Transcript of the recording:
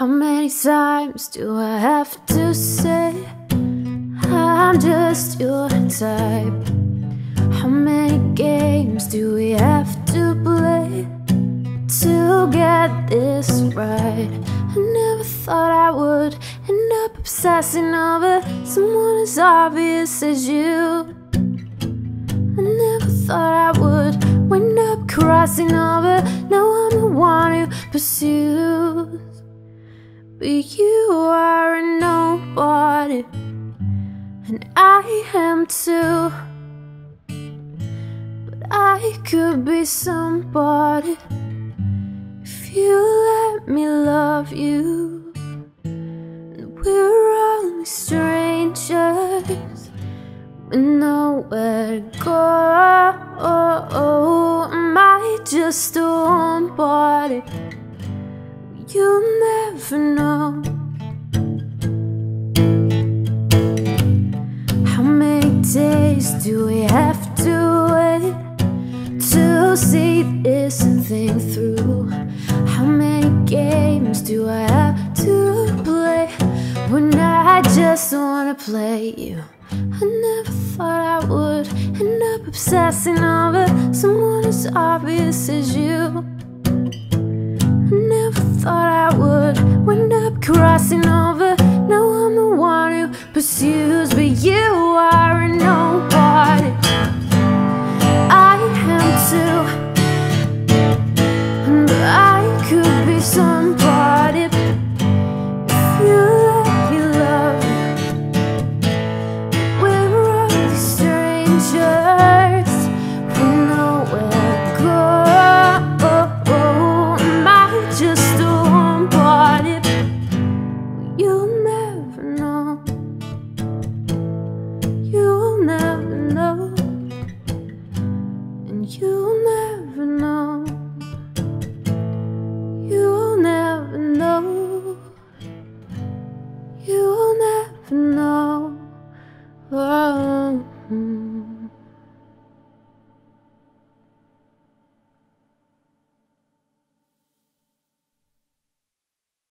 How many times do I have to say I'm just your type? How many games do we have to play to get this right? I never thought I would end up obsessing over someone as obvious as you. I never thought I would end up crossing over. Now I'm the one who pursues. But you are a nobody, and I am too. But I could be somebody if you let me love you. And we're only strangers with nowhere to go. Am I just a homebody? You'll never know. How many days do we have to wait to see this thing through? How many games do I have to play when I just wanna play you? I never thought I would end up obsessing over someone as obvious as you. Thought I would wind up crossing over. Now I'm the one who pursues, but you are a nobody. I am too, but I could be somebody if you let me love you. We're only strangers with nowhere to go. Am I just a You'll never know.